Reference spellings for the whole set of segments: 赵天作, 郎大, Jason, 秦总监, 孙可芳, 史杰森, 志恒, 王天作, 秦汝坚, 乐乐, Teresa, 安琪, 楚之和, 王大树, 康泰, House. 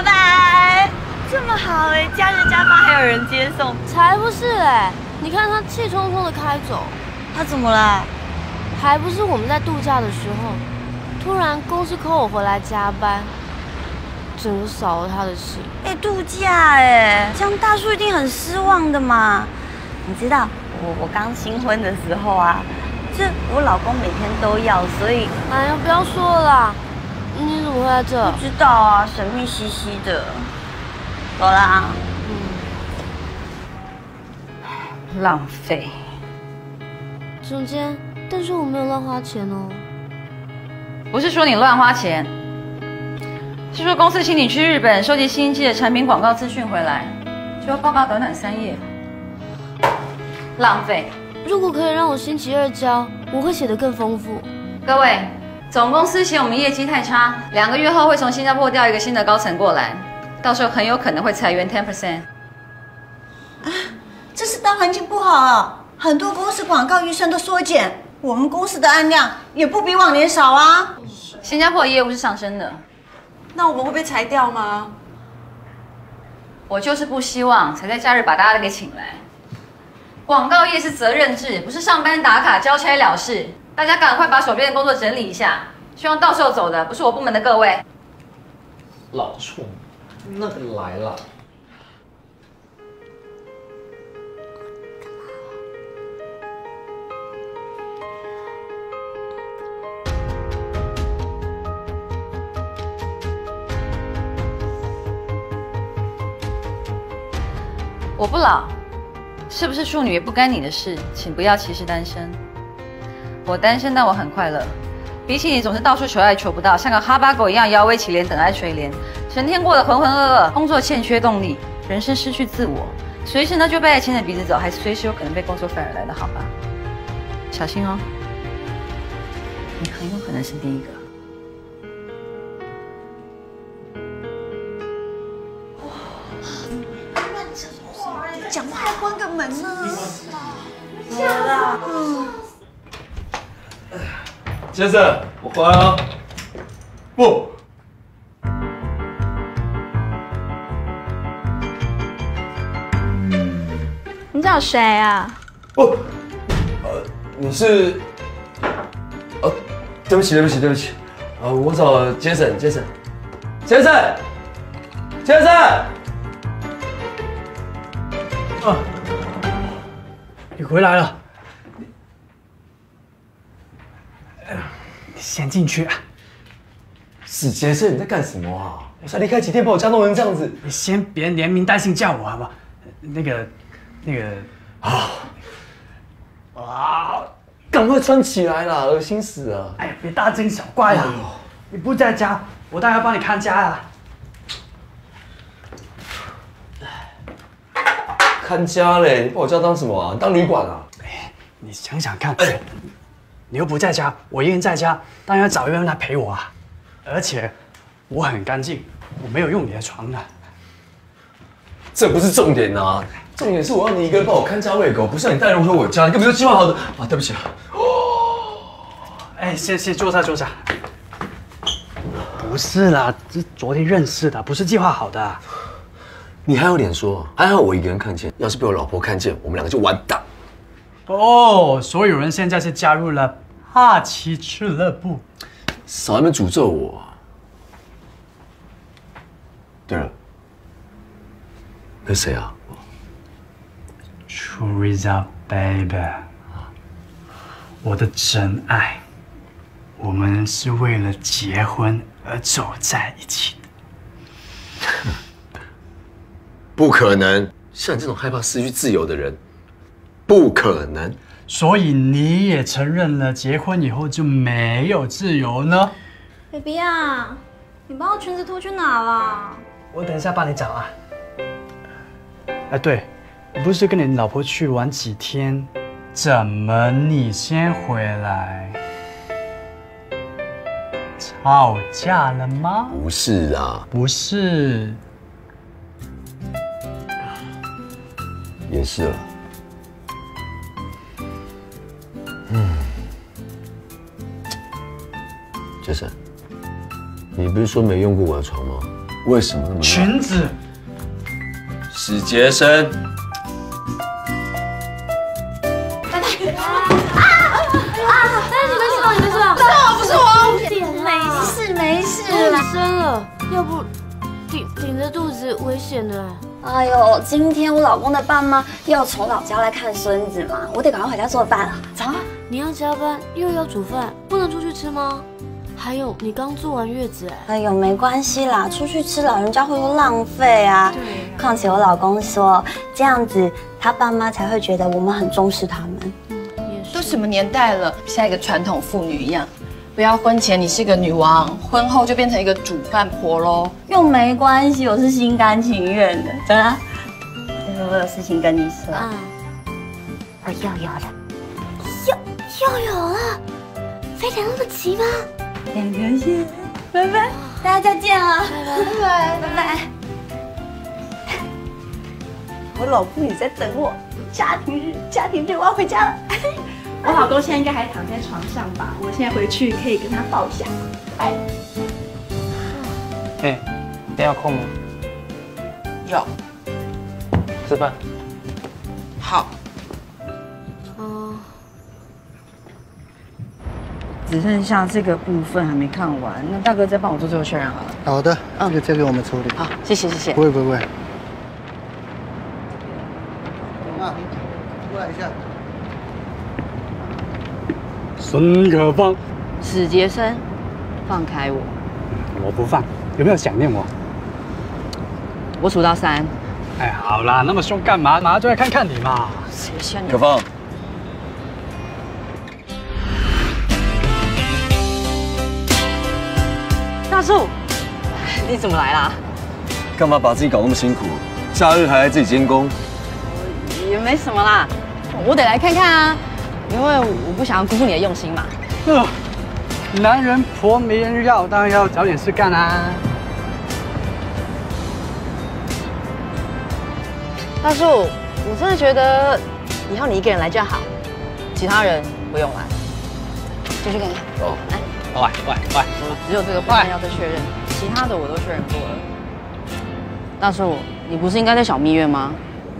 拜拜。这么好哎，加着加班还有人接送，才不是哎！你看他气冲冲的开走，他怎么了？还不是我们在度假的时候，突然公司call我回来加班，整个扫了他的兴。哎，度假哎，这样大叔一定很失望的嘛。你知道我刚新婚的时候啊。 这我老公每天都要，所以哎呀，不要说了啦！你怎么会在这？不知道啊，神秘兮兮的。走了啊。嗯。浪费。总监，但是我没有乱花钱哦。不是说你乱花钱，是说公司请你去日本收集新一季的产品广告资讯回来，就要报告短短3页，浪费。 如果可以让我星期二交，我会写得更丰富。各位，总公司嫌我们业绩太差，2个月后会从新加坡调一个新的高层过来，到时候很有可能会裁员 10%。啊，这次大环境不好啊，很多公司广告预算都缩减，我们公司的案量也不比往年少啊。新加坡业务是上升的，那我们会被裁掉吗？我就是不希望才在假日把大家都给请来。 广告业是责任制，不是上班打卡交差了事。大家赶快把手边的工作整理一下，希望到时候走的不是我部门的各位。老处，那个来了。我不老。 是不是处女也不干你的事，请不要歧视单身。我单身，但我很快乐。比起你总是到处求爱求不到，像个哈巴狗一样摇尾乞怜，等爱垂怜，成天过得浑浑噩噩，工作欠缺动力，人生失去自我，随时呢就被爱牵着鼻子走，还随时有可能被工作反而来的好吧？小心哦，你很有可能是第一个。哇，乱讲，讲话。 关个门呢？这样啦。嗯。先生，我回来了。不。你找谁啊？不，你是……对不起，对不起，对不起。我找 Jason。Jason。 啊！你回来了，你先进去啊！史杰森，你在干什么啊？我才离开几天，把我家弄成这样子。你先别连名带姓叫我好不好？啊！赶快穿起来啦，恶心死了！哎，别大惊小怪啦！你不在家，我当然要帮你看家啊。 看家嘞，你把我家当什么啊？当旅馆啊？哎，你想想看，你又不在家，我一个人在家，当然要找一个人来陪我啊。而且我很干净，我没有用你的床的。这不是重点啊，重点是我要你一个人帮我看家喂狗，不是让你带人回我家，你根本就计划好的啊！对不起啊。哎，先坐下。不是啦，这昨天认识的，不是计划好的。 你还有脸说？还好我一个人看见，要是被我老婆看见，我们两个就完蛋。哦，所有人现在是加入了哈奇俱乐部。少在那边诅咒我。对了，那谁啊 ？Teresa baby， 我的真爱，我们是为了结婚而走在一起的。不可能！像你这种害怕失去自由的人，不可能。所以你也承认了，结婚以后就没有自由呢 ？baby 啊，你把我裙子脱去哪了？我等一下帮你找啊。哎，对，你不是跟你老婆去玩几天？怎么你先回来？吵架了吗？不是啦，不是。 也是了，Jason，你不是说没用过我的床吗？为什么那么？裙子。史杰森。太太啊！你们是我，不是我。没事啦，生了，要不顶着肚子危险的。 哎呦，今天我老公的爸妈要从老家来看孙子嘛，我得赶快回家做饭了。走啊！你要加班又要煮饭，不能出去吃吗？还有，你刚坐完月子哎。哎呦，没关系啦，出去吃老人家会说浪费啊。对啊。况且我老公说，这样子他爸妈才会觉得我们很重视他们。嗯，也是。都什么年代了，像一个传统妇女一样。 不要婚前你是个女王，婚后就变成一个煮饭婆喽。又没关系，我是心甘情愿的。怎么？就是我有事情跟你说。啊，我又有了，又有了，非得那么急吗？2条线，拜拜，大家再见啊！拜拜。我老公也在等我，家庭日我要回家了。我老公现在应该还躺在床上吧？我现在回去可以跟他抱一下。哎，哎，今天有空吗？有。吃饭。好。哦。只剩下这个部分还没看完，那大哥再帮我做最后确认好了。好的，这个交给我们处理。好，谢谢。不会。啊，过来一下。 孙可芳，史杰森，放开我！我不放，有没有想念我？我数到3。哎，好啦，那么凶干嘛？马上就来看看你嘛！谁像你？可芳，大树，你怎么来啦？干嘛把自己搞那么辛苦？假日还来自己监工？也没什么啦，我得来看看啊。 因为我不想要辜负你的用心嘛。男人婆没人要，当然要找点事干啦、啊。大树，我真的觉得以后你一个人来就好，其他人不用来。继续给你。哦，来。喂，我只有这个部分要再确认，其他的我都确认过了。大树，你不是应该在小蜜月吗？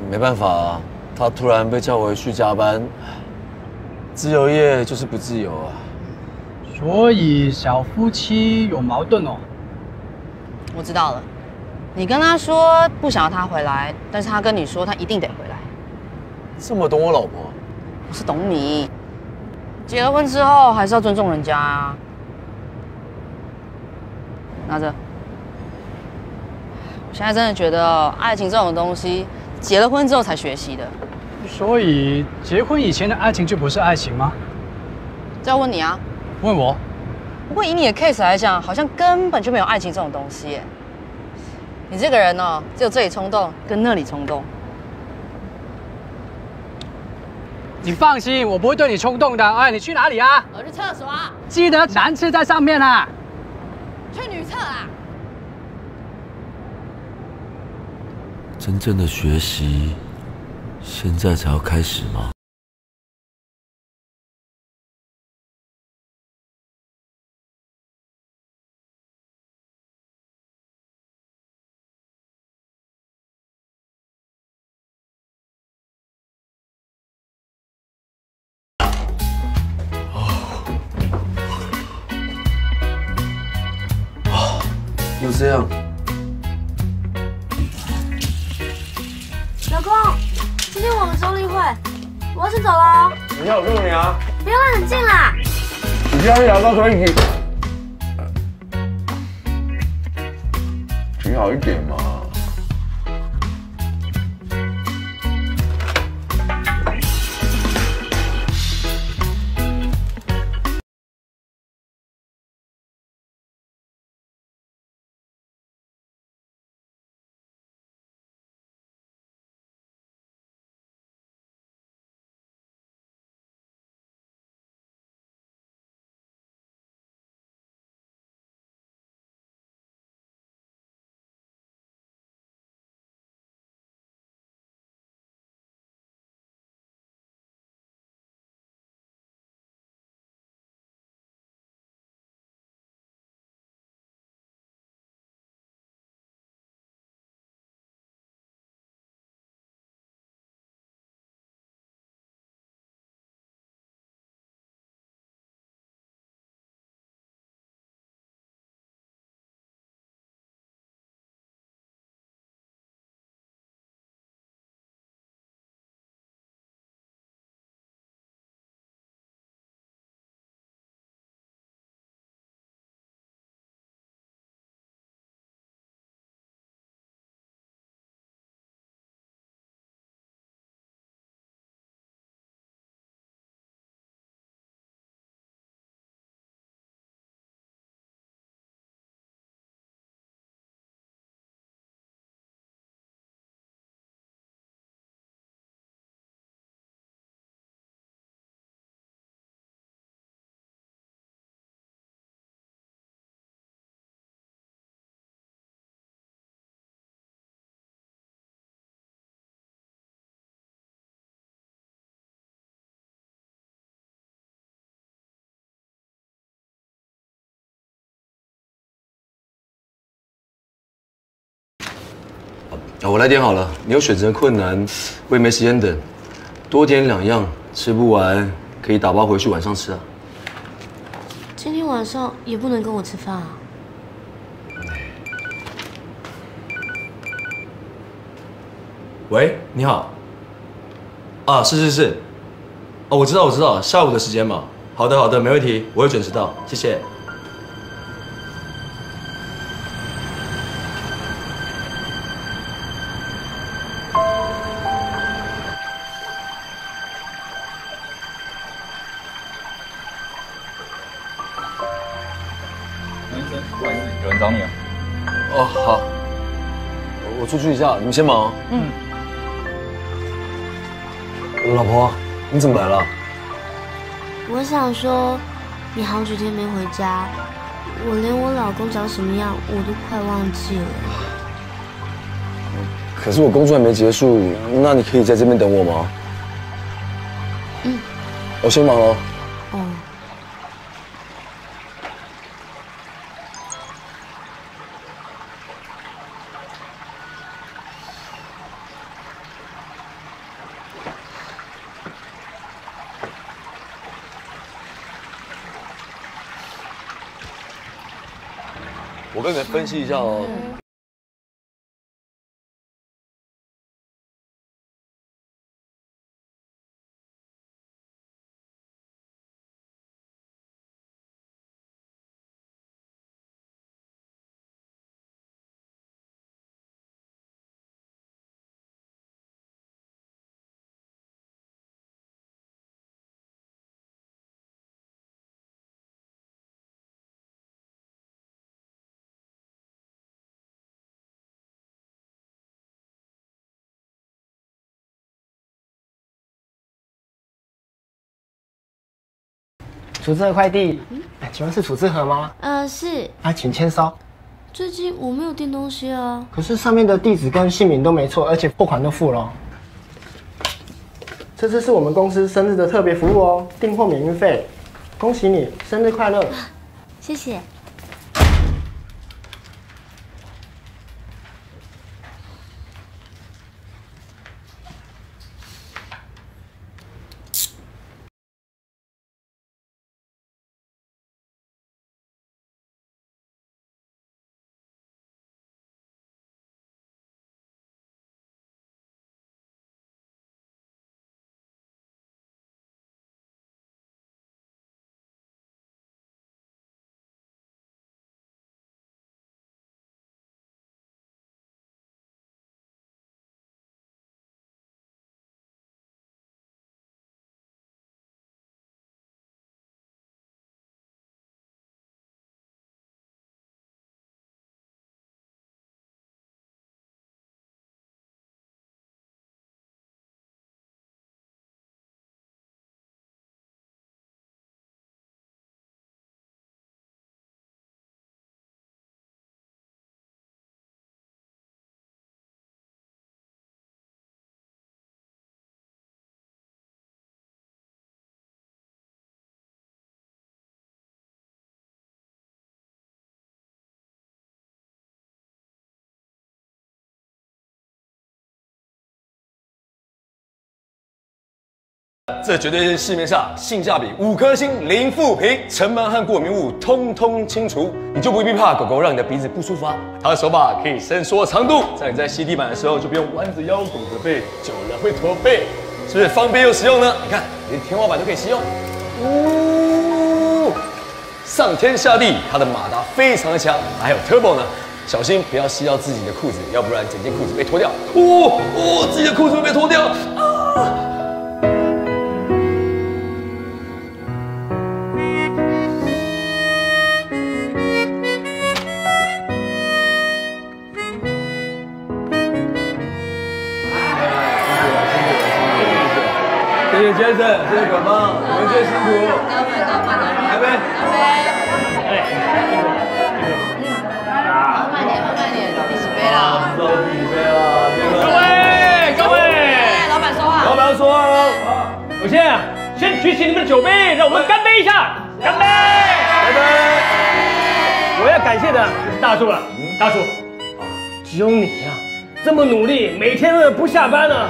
没办法啊，他突然被叫回去加班。 自由业就是不自由啊，所以小夫妻有矛盾哦。我知道了，你跟他说不想要他回来，但是他跟你说他一定得回来。这么懂我老婆？我是懂你。结了婚之后还是要尊重人家啊。拿着。我现在真的觉得爱情这种东西，结了婚之后才学习的。 所以，结婚以前的爱情就不是爱情吗？这要问你啊。问我？不过以你的 case 来讲，好像根本就没有爱情这种东西耶。你这个人哦，只有这里冲动跟那里冲动。你放心，我不会对你冲动的。哎，你去哪里啊？我去厕所啊。记得男厕在上面啊。去女厕啊。真正的学习。 现在才要开始吗？哦，又这样，老公。 今天我们周例会，我要先走了。你要我跟你啊？不要让你进啦！你不要聊到可以，挺好一点嘛。我来点好了。你有选择困难，我也没时间等，多点两样，吃不完可以打包回去晚上吃啊。今天晚上也不能跟我吃饭啊。 喂，你好。啊，是。哦，我知道，下午的时间嘛。好的，没问题，我会准时到，谢谢。医生，不好意思，有人找你啊。哦，好，我出去一下，你们先忙啊。嗯。 老婆，你怎么来了？我想说，你好几天没回家，我连我老公长什么样我都快忘记了。可是我工作还没结束，那你可以在这边等我吗？嗯，我先忙了。哦。我跟你们分析一下哦。处置盒快递，请问是处置盒吗？是。请签收。最近我没有订东西啊。可是上面的地址跟姓名都没错，而且货款都付了。这次是我们公司生日的特别服务哦，订货免运费。恭喜你，生日快乐！谢谢。这绝对是市面上性价比5颗星零负评，尘螨和过敏物通通清除，你就不必怕狗狗让你的鼻子不舒服啊。它的手把可以伸缩长度，在你在吸地板的时候就不用弯着腰拱着背，久了会驼背，是不是方便又实用呢？你看，连天花板都可以使用。呜，上天下地，它的马达非常的强，还有 turbo 呢。 小心不要吸到自己的裤子，要不然整件裤子被脱掉。哦，自己的裤子会被脱掉啊！ 谢谢 Jason， 谢谢葛芳，你们最辛苦。干杯！慢点，倒第几杯了？倒第几杯了？各位！老板说话。老板要说话哦。我先举起你们的酒杯，让我们干杯一下！干杯！干杯！我要感谢的就是大柱了。大柱，只有你呀，这么努力，每天不下班呢，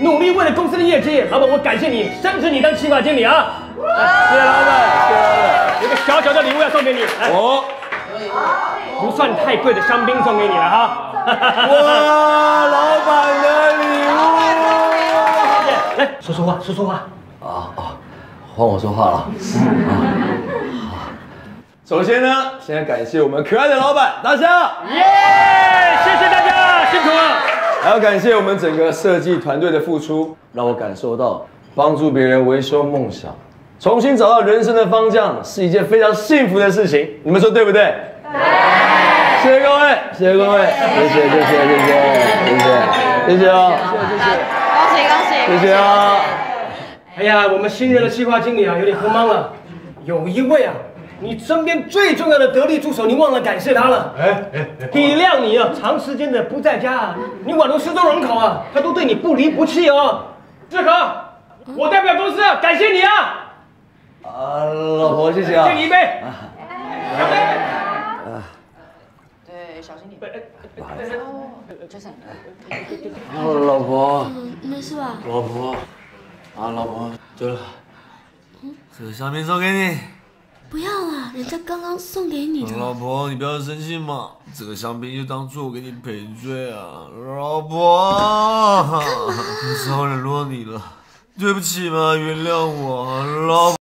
努力为了公司的业绩。老板，我感谢你，升职你当企划经理啊！谢谢老板，谢谢老板，有个小小的礼物要送给你。哦，不算太贵的香槟送给你了哈。哇，老板的礼物！来，说说话，说说话。啊啊，换我说话了。首先呢，先感谢我们可爱的老板大侠，耶！谢谢大家，辛苦了。还要感谢我们整个设计团队的付出，让我感受到帮助别人维修梦想，重新找到人生的方向是一件非常幸福的事情。你们说对不对？对。谢谢各位，谢谢各位，谢谢哦，谢谢，恭喜恭喜，谢谢啊！哎呀，我们新任的企划经理啊，有点喝懵了，有一位啊。 你身边最重要的得力助手，你忘了感谢他了。体谅你啊，长时间的不在家啊，你宛如失踪人口啊，他都对你不离不弃哦。志恒，我代表公司感谢你啊。啊，老婆，谢谢啊。敬你一杯。干杯。对，小心点。不好意思。Jason。哦，老婆。没事吧？老婆。啊，老婆，对了，这香槟送给你。 不要了，人家刚刚送给你的。老婆，你不要生气嘛，这个香槟就当做我给你赔罪啊。老婆，我只好冷落你了，对不起嘛，原谅我，老婆。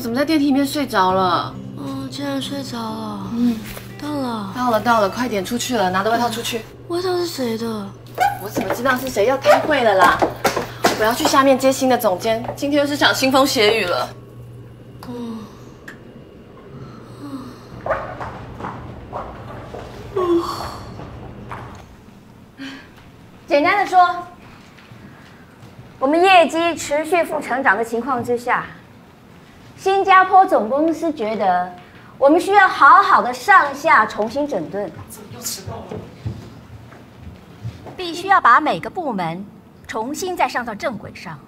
怎么在电梯里面睡着了？嗯，竟然睡着了。嗯，到了，快点出去了，拿着外套出去。外套是谁的？我怎么知道是谁？要开会了啦！我要去下面接新的总监，今天又是场腥风血雨了。嗯。嗯。简单的说，我们业绩持续负成长的情况之下。 新加坡总公司觉得，我们需要好好的上下重新整顿，必须要把每个部门重新再上到正轨上。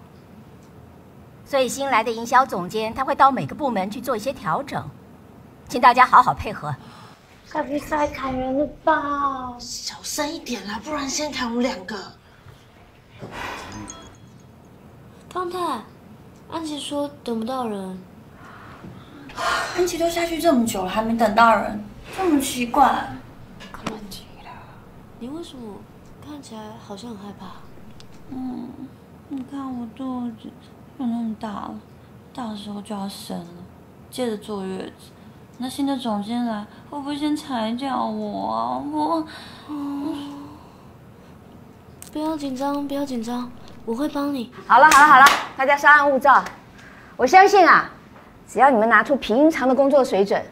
所以新来的营销总监他会到每个部门去做一些调整，请大家好好配合。该不是来砍人了吧？小声一点啦，不然先砍我们两个。康泰，安琪说等不到人。安琪都下去这么久了，还没等到人。这么奇怪？看不清了。你为什么看起来好像很害怕？嗯，你看我肚子又那么大了，大的时候就要生了，接着坐月子。 那新的总监来，会不会先裁掉我啊？我，不要紧张，不要紧张，我会帮你。好了好了好了，大家稍安勿躁。我相信啊，只要你们拿出平常的工作水准，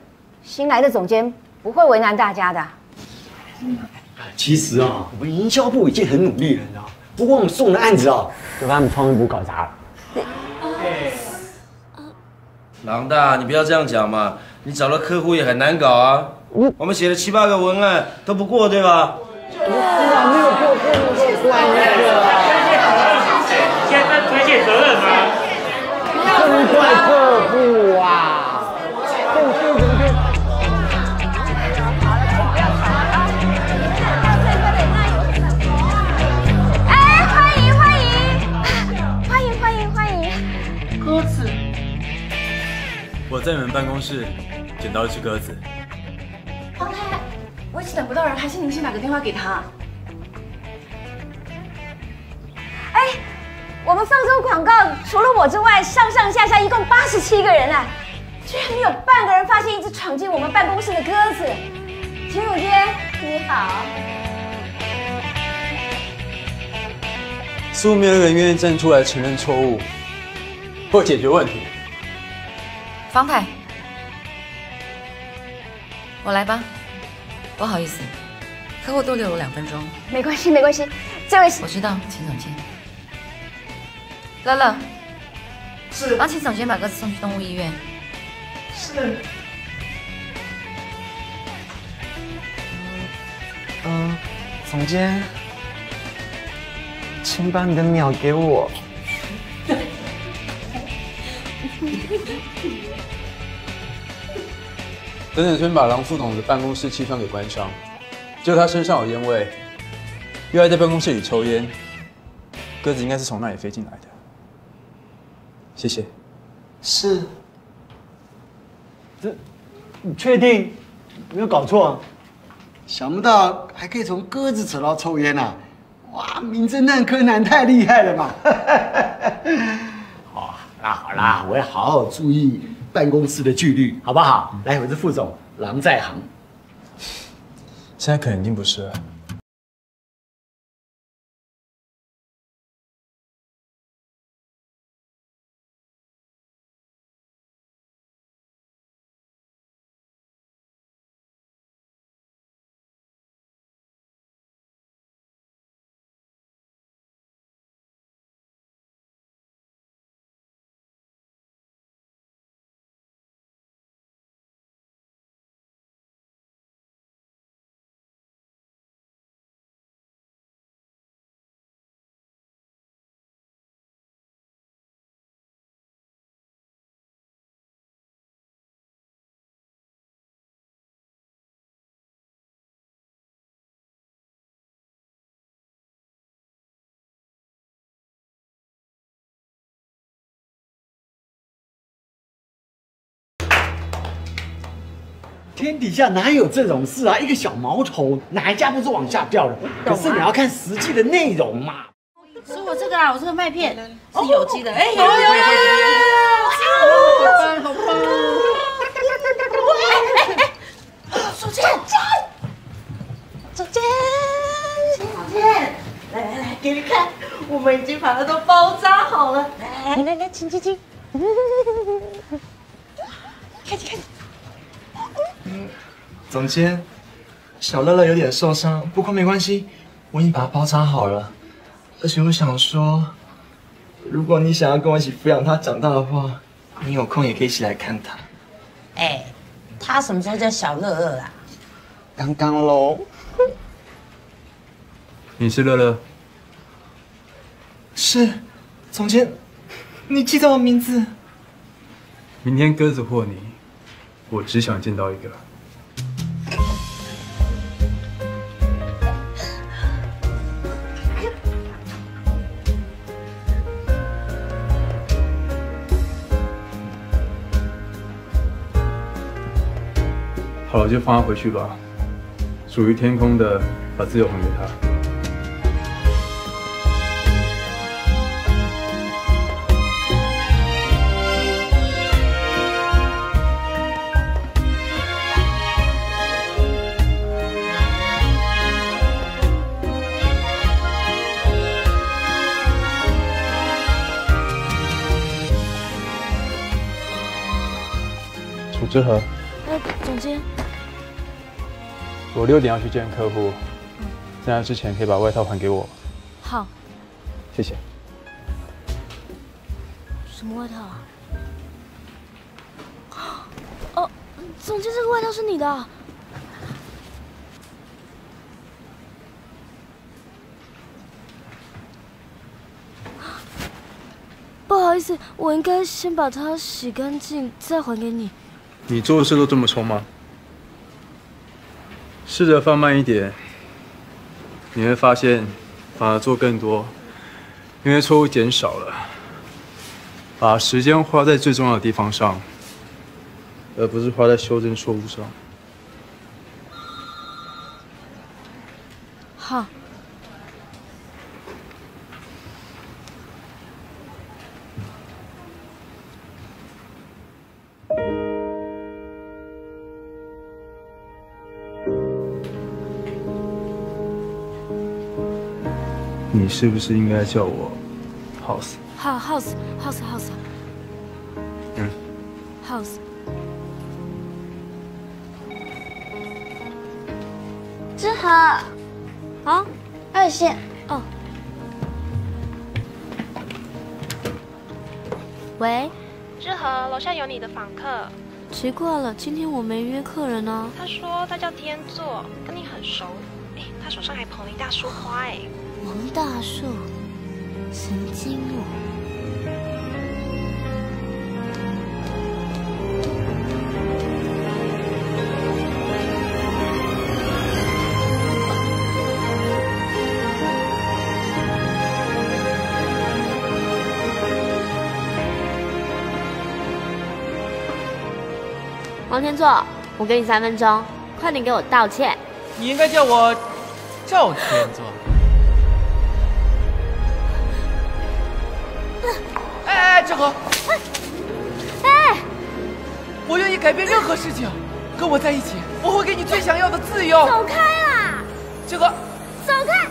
新来的总监不会为难大家的。其实啊，我们营销部已经很努力了，你知道吗？不过我们送的案子啊，就把他们创意部搞砸了。郎大，你不要这样讲嘛。 你找了客户也很难搞啊！我们写了7、8个文案都不过，对吧？不过啊，没有过，过没有过啊！现在推卸责任吗？真怪客户啊！哎，欢迎欢迎，欢迎欢迎欢迎！鸽子，我在你们办公室。 捡到一只鸽子。OK， 我一直等不到人，还是您先打个电话给他。哎，我们放松广告除了我之外，上上下下一共87个人啊，居然没有半个人发现一只闯进我们办公室的鸽子。秦汝坚，你好。似乎没有人愿意站出来承认错误或解决问题。方太。 我来吧，不好意思，客户多留了2分钟。没关系，没关系，这位是……我知道，秦总监。乐乐，是帮秦总监把鸽子送去动物医院。是。总监，请把你的鸟给我。等等，先把郎副总的办公室气窗给关上。只有他身上有烟味，又爱在办公室里抽烟，鸽子应该是从那里飞进来的。谢谢。是。这，你确定？没有搞错啊？想不到还可以从鸽子扯到抽烟啊！哇，名侦探柯南太厉害了嘛！好啦好啦，我要好好注意。 办公室的纪律好不好？来，我是副总，郎在行。现在肯定不是。天底下哪有这种事啊！一个小毛头，哪一家不是往下掉的？可是你要看实际的内容嘛。所以我这个啊，我这个麦片是有机的。哎，有！好棒，好棒！哎，总监，总监，总监，来来来，给你看，我们已经把它都包扎好了。来来来，请请请，看你看你。 总监，小乐乐有点受伤，不过没关系，我已经把它包扎好了。而且我想说，如果你想要跟我一起抚养它长大的话，你有空也可以一起来看它。哎，它什么时候叫小乐乐啊？刚刚喽。你是乐乐？是，总监，你记得我名字。明天鸽子或你。 我只想见到一个。好了，就放他回去吧。属于天空的，把自由还给他。 楚之和，总监，我6点要去见客户，在那之前可以把外套还给我。好，谢谢。什么外套啊？哦，总监，这个外套是你的。不好意思，我应该先把它洗干净，再还给你。 你做事都这么冲吗？试着放慢一点，你会发现，反而做更多，因为错误减少了。把时间花在最重要的地方上，而不是花在修正错误上。好。你是不是应该叫我 House？ 好 ，House。嗯 ，House。之和，啊，2线哦。喂，之和，楼下有你的访客。奇怪了，今天我没约客人啊。他说他叫天作，跟你很熟。哎，他手上还捧了一大束花哎。 王大树，神经哦！王天作，我给你3分钟，快点给我道歉。你应该叫我赵天作。之和，哎，我愿意改变任何事情，跟我在一起，我会给你最想要的自由。走开啦！之和，走开！